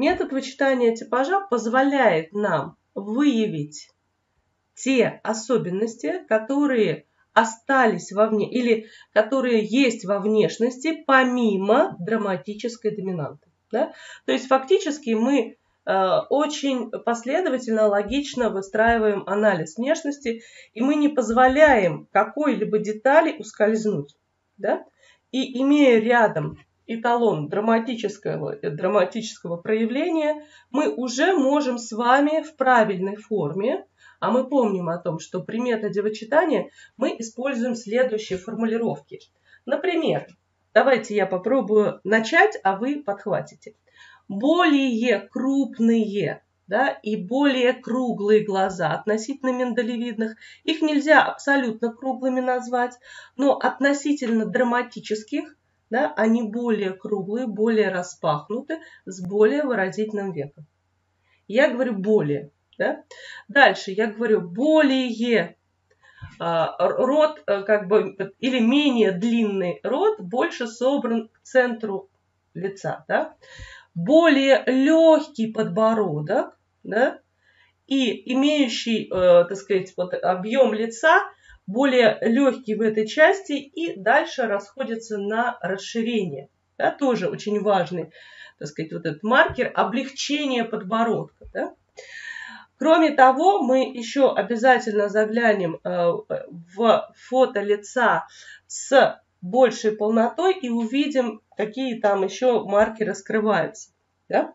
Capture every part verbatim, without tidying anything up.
Метод вычитания типажа позволяет нам выявить те особенности, которые остались вовне или которые есть во внешности помимо драматической доминанты. Да? То есть фактически мы э, очень последовательно, логично выстраиваем анализ внешности, и мы не позволяем какой-либо детали ускользнуть. Да? И имея рядом эталон драматического, драматического проявления, мы уже можем с вами в правильной форме, а мы помним о том, что при методе вычитания мы используем следующие формулировки. Например, давайте я попробую начать, а вы подхватите. Более крупные, да, и более круглые глаза относительно миндалевидных. Их нельзя абсолютно круглыми назвать, но относительно драматических, да, они более круглые, более распахнуты, с более выразительным веком. Я говорю «более». Да? Дальше я говорю более э, рот, э, как бы, или менее длинный рот, больше собран к центру лица. Да? Более легкий подбородок, да? И имеющий, э, так сказать, вот, объем лица более легкий в этой части и дальше расходится на расширение. Да? Тоже очень важный, так сказать, вот этот маркер облегчения подбородка. Да? Кроме того, мы еще обязательно заглянем в фото лица с большей полнотой и увидим, какие там еще маркеры скрываются. Да?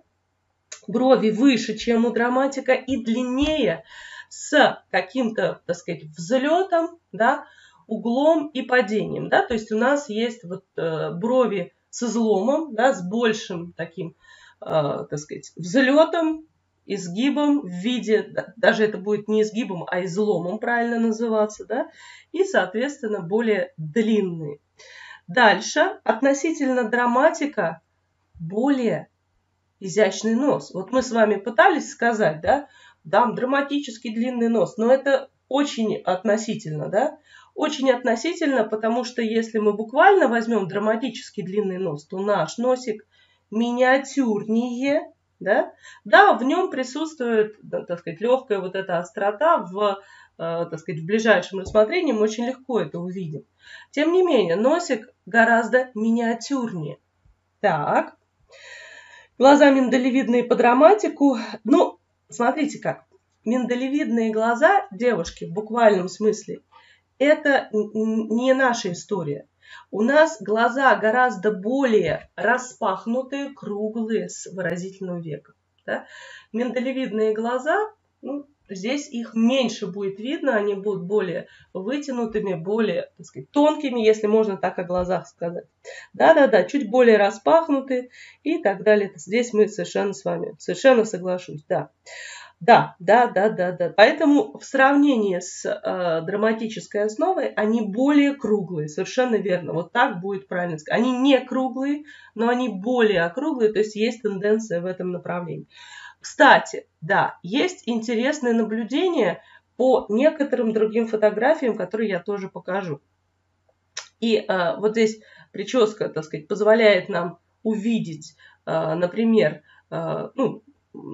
Брови выше, чем у драматика, и длиннее с каким-то, так сказать, взлетом, да, углом и падением. Да? То есть у нас есть вот брови с изломом, да, с большим таким, так сказать, взлетом, изгибом в виде, даже это будет не изгибом, а изломом правильно называться, да, и, соответственно, более длинные. Дальше, относительно драматика, более изящный нос. Вот мы с вами пытались сказать, да, да, драматический длинный нос, но это очень относительно, да, очень относительно, потому что если мы буквально возьмем драматический длинный нос, то наш носик миниатюрнее. Да? Да, в нем присутствует, так сказать, легкая вот эта острота, в, так сказать, в ближайшем рассмотрении мы очень легко это увидим. Тем не менее, носик гораздо миниатюрнее. Так, глаза миндалевидные по драматику. Ну, смотрите как, миндалевидные глаза, девушки, в буквальном смысле, это не наша история. У нас глаза гораздо более распахнутые, круглые, с выразительным веком. Да? Миндалевидные глаза, ну, здесь их меньше будет видно, они будут более вытянутыми, более, так сказать, тонкими, если можно так о глазах сказать. Да-да-да, чуть более распахнутые и так далее. Здесь мы совершенно с вами, совершенно соглашусь, да. Да, да, да, да, да. Поэтому в сравнении с э, драматической основой они более круглые, совершенно верно. Вот так будет правильно сказать. Они не круглые, но они более округлые, то есть есть тенденция в этом направлении. Кстати, да, есть интересное наблюдение по некоторым другим фотографиям, которые я тоже покажу. И э, вот здесь прическа, так сказать, позволяет нам увидеть, э, например, э, ну,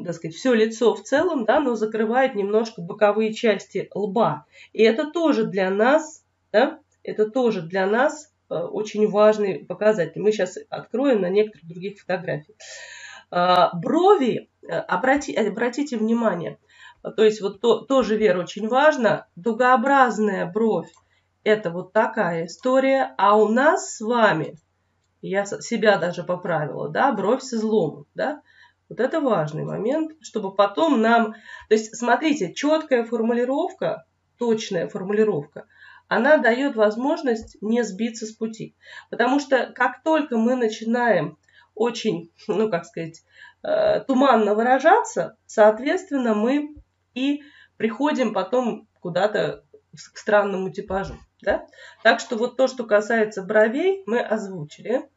так сказать, все лицо в целом, да, но закрывает немножко боковые части лба. И это тоже для нас, да, это тоже для нас очень важный показатель. Мы сейчас откроем на некоторых других фотографиях. Брови, обрати, обратите внимание, то есть вот то, тоже, Вера, очень важно, дугообразная бровь, это вот такая история, а у нас с вами, я себя даже поправила, да, бровь с изломом, да. Вот это важный момент, чтобы потом нам... То есть, смотрите, четкая формулировка, точная формулировка, она дает возможность не сбиться с пути. Потому что как только мы начинаем очень, ну, как сказать, туманно выражаться, соответственно, мы и приходим потом куда-то к странному типажу. Да? Так что вот то, что касается бровей, мы озвучили.